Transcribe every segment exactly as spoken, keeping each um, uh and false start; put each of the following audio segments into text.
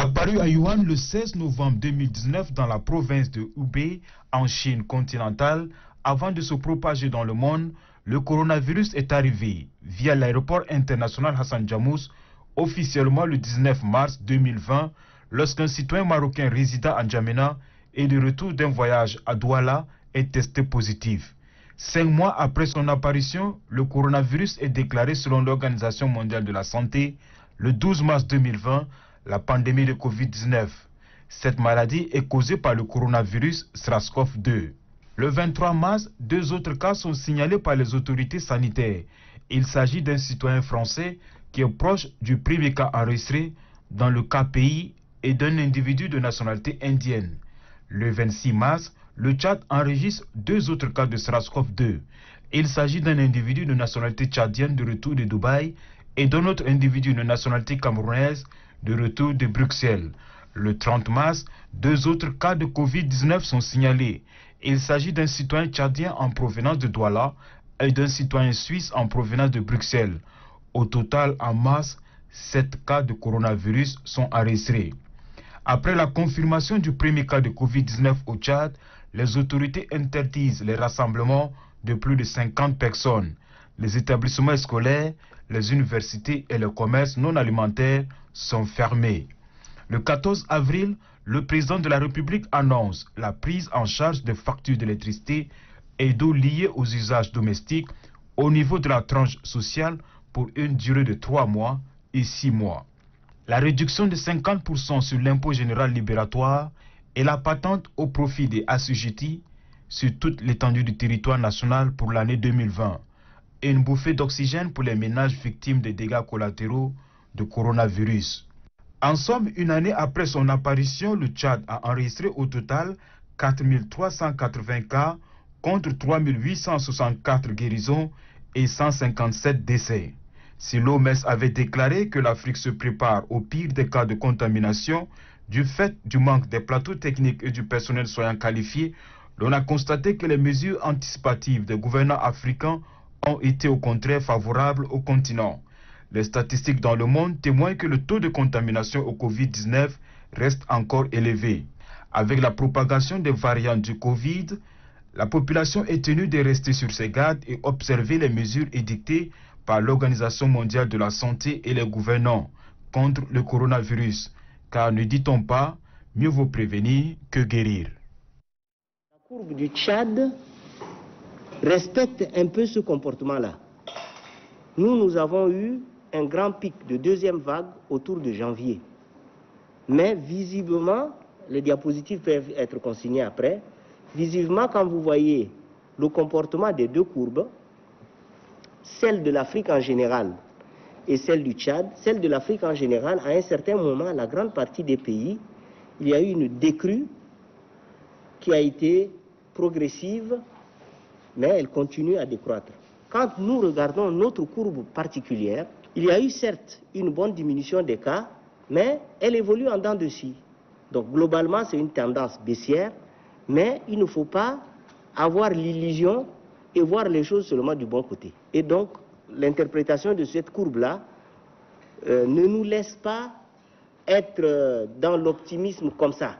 Apparu à Wuhan le seize novembre deux mille dix-neuf dans la province de Hubei, en Chine continentale, avant de se propager dans le monde, le coronavirus est arrivé via l'aéroport international Hassan Djamous, officiellement le dix-neuf mars deux mille vingt, lorsqu'un citoyen marocain résident à N'Djamena et de retour d'un voyage à Douala est testé positif. Cinq mois après son apparition, le coronavirus est déclaré selon l'Organisation mondiale de la santé le douze mars deux mille vingt, la pandémie de covid dix-neuf. Cette maladie est causée par le coronavirus SRAS-CoV deux. Le vingt-trois mars, deux autres cas sont signalés par les autorités sanitaires. Il s'agit d'un citoyen français qui est proche du premier cas enregistré dans le K P I et d'un individu de nationalité indienne. Le vingt-six mars, le Tchad enregistre deux autres cas de SRAS-CoV deux. Il s'agit d'un individu de nationalité tchadienne de retour de Dubaï et d'un autre individu de nationalité camerounaise de retour de Bruxelles. Le trente mars, deux autres cas de covid dix-neuf sont signalés. Il s'agit d'un citoyen tchadien en provenance de Douala et d'un citoyen suisse en provenance de Bruxelles. Au total, en mars, sept cas de coronavirus sont enregistrés. Après la confirmation du premier cas de covid dix-neuf au Tchad, les autorités interdisent les rassemblements de plus de cinquante personnes. Les établissements scolaires, les universités et les commerces non alimentaires sont fermés. Le quatorze avril, le président de la République annonce la prise en charge des factures d'électricité et d'eau liées aux usages domestiques au niveau de la tranche sociale pour une durée de trois mois et six mois. La réduction de cinquante pour cent sur l'impôt général libératoire et la patente au profit des assujettis sur toute l'étendue du territoire national pour l'année deux mille vingt. Et une bouffée d'oxygène pour les ménages victimes des dégâts collatéraux de coronavirus. En somme, une année après son apparition, le Tchad a enregistré au total quatre mille trois cent quatre-vingts cas contre trois mille huit cent soixante-quatre guérisons et cent cinquante-sept décès. Si l'O M S avait déclaré que l'Afrique se prépare au pire des cas de contamination, du fait du manque des plateaux techniques et du personnel soignant qualifié, l'on a constaté que les mesures anticipatives des gouvernants africains ont été au contraire favorables au continent. Les statistiques dans le monde témoignent que le taux de contamination au covid dix-neuf reste encore élevé. Avec la propagation des variants du Covid, la population est tenue de rester sur ses gardes et observer les mesures édictées par l'Organisation mondiale de la santé et les gouvernants contre le coronavirus. Car ne dit-on pas, mieux vaut prévenir que guérir. La courbe du Tchad respecte un peu ce comportement-là. Nous, nous avons eu un grand pic de deuxième vague autour de janvier. Mais visiblement, les diapositives peuvent être consignées après, visiblement quand vous voyez le comportement des deux courbes, celle de l'Afrique en général et celle du Tchad, celle de l'Afrique en général, à un certain moment, la grande partie des pays, il y a eu une décrue qui a été progressive, mais elle continue à décroître. Quand nous regardons notre courbe particulière, il y a eu certes une bonne diminution des cas, mais elle évolue en dents de scie. Donc globalement, c'est une tendance baissière, mais il ne faut pas avoir l'illusion et voir les choses seulement du bon côté. Et donc, l'interprétation de cette courbe-là euh, ne nous laisse pas être euh, dans l'optimisme comme ça.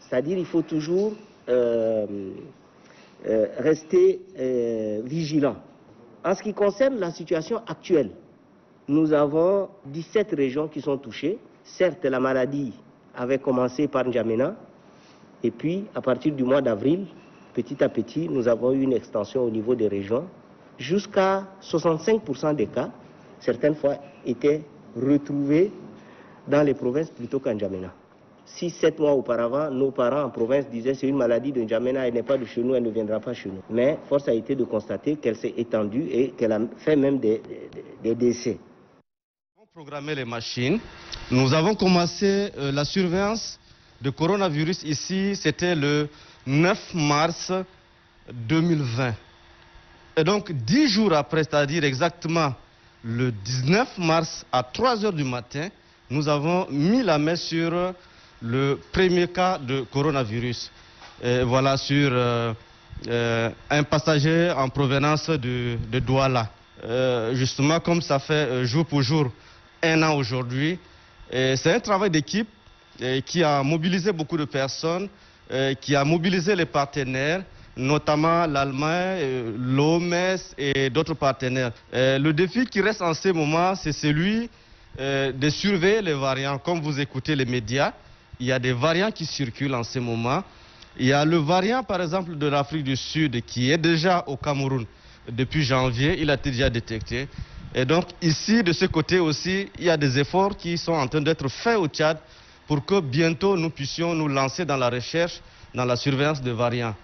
C'est-à-dire, il faut toujours euh, euh, rester euh, vigilant. En ce qui concerne la situation actuelle, nous avons dix-sept régions qui sont touchées. Certes, la maladie avait commencé par N'Djamena, et puis, à partir du mois d'avril, petit à petit, nous avons eu une extension au niveau des régions. Jusqu'à soixante-cinq pour cent des cas, certaines fois, étaient retrouvés dans les provinces plutôt qu'en N'Djamena. six sept mois auparavant, nos parents en province disaient « c'est une maladie de N'Djamena, elle n'est pas de chez nous, elle ne viendra pas chez nous ». Mais force a été de constater qu'elle s'est étendue et qu'elle a fait même des, des, des décès. Nous avons programmé les machines. Nous avons commencé euh, la surveillance de coronavirus ici, c'était le neuf mars deux mille vingt. Et donc, dix jours après, c'est-à-dire exactement le dix-neuf mars à trois heures du matin, nous avons mis la main sur le premier cas de coronavirus. Et voilà, sur euh, euh, un passager en provenance de, de Douala. Euh, justement, comme ça fait euh, jour pour jour, un an aujourd'hui, c'est un travail d'équipe et qui a mobilisé beaucoup de personnes, et qui a mobilisé les partenaires, notamment l'Allemagne, l'O M S et d'autres partenaires. Et le défi qui reste en ce moment, c'est celui de surveiller les variants. Comme vous écoutez les médias, il y a des variants qui circulent en ce moment. Il y a le variant, par exemple, de l'Afrique du Sud qui est déjà au Cameroun depuis janvier. Il a été déjà détecté. Et donc, ici, de ce côté aussi, il y a des efforts qui sont en train d'être faits au Tchad pour que bientôt nous puissions nous lancer dans la recherche, dans la surveillance de variants.